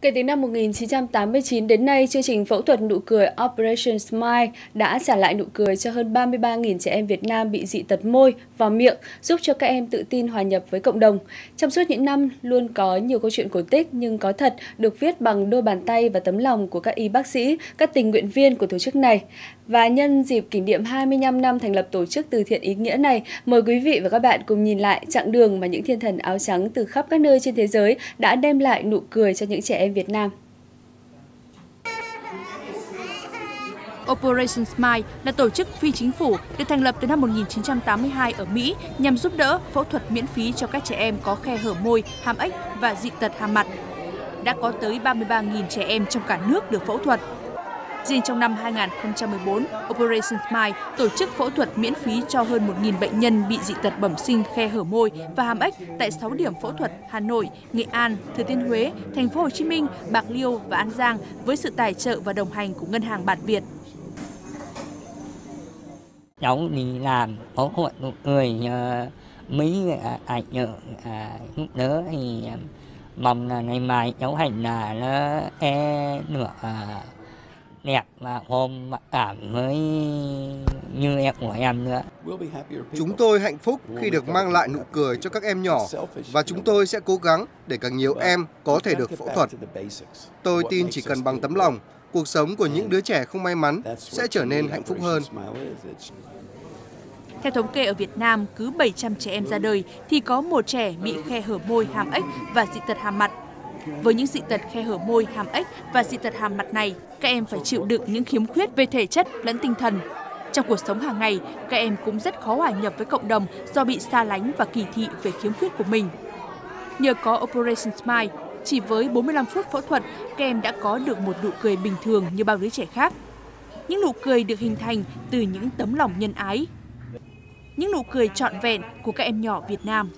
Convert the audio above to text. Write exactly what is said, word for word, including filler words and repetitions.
Kể từ năm một nghìn chín trăm tám mươi chín đến nay, chương trình phẫu thuật nụ cười Operation Smile đã trả lại nụ cười cho hơn ba mươi ba nghìn trẻ em Việt Nam bị dị tật môi và miệng, giúp cho các em tự tin hòa nhập với cộng đồng. Trong suốt những năm, luôn có nhiều câu chuyện cổ tích nhưng có thật được viết bằng đôi bàn tay và tấm lòng của các y bác sĩ, các tình nguyện viên của tổ chức này. Và nhân dịp kỷ niệm hai mươi lăm năm thành lập tổ chức từ thiện ý nghĩa này, mời quý vị và các bạn cùng nhìn lại chặng đường mà những thiên thần áo trắng từ khắp các nơi trên thế giới đã đem lại nụ cười cho những trẻ em Việt Nam. Operation Smile là tổ chức phi chính phủ được thành lập từ năm một nghìn chín trăm tám mươi hai ở Mỹ nhằm giúp đỡ phẫu thuật miễn phí cho các trẻ em có khe hở môi, hàm ếch và dị tật hàm mặt. Đã có tới ba mươi ba nghìn trẻ em trong cả nước được phẫu thuật. Riêng trong năm hai nghìn không trăm mười bốn, Operation Smile tổ chức phẫu thuật miễn phí cho hơn một nghìn bệnh nhân bị dị tật bẩm sinh khe hở môi và hàm ếch tại sáu điểm phẫu thuật Hà Nội, Nghệ An, Thừa Thiên Huế, Thành phố Hồ Chí Minh, Bạc Liêu và An Giang với sự tài trợ và đồng hành của Ngân hàng Bản Việt. Cháu đi làm phẫu thuật nụ cười nhờ Mỹ tài trợ giúp đỡ thì mong là ngày mai cháu hành là nó e nửa đẹp và hôm cảm mới như em của em nữa. Chúng tôi hạnh phúc khi được mang lại nụ cười cho các em nhỏ và chúng tôi sẽ cố gắng để càng nhiều em có thể được phẫu thuật. Tôi tin chỉ cần bằng tấm lòng, cuộc sống của những đứa trẻ không may mắn sẽ trở nên hạnh phúc hơn. Theo thống kê ở Việt Nam, cứ bảy trăm trẻ em ra đời thì có một trẻ bị khe hở môi, hàm ếch và dị tật hàm mặt. Với những dị tật khe hở môi, hàm ếch và dị tật hàm mặt này, các em phải chịu đựng những khiếm khuyết về thể chất lẫn tinh thần. Trong cuộc sống hàng ngày, các em cũng rất khó hòa nhập với cộng đồng do bị xa lánh và kỳ thị về khiếm khuyết của mình. Nhờ có Operation Smile, chỉ với bốn mươi lăm phút phẫu thuật, các em đã có được một nụ cười bình thường như bao đứa trẻ khác. Những nụ cười được hình thành từ những tấm lòng nhân ái. Những nụ cười trọn vẹn của các em nhỏ Việt Nam.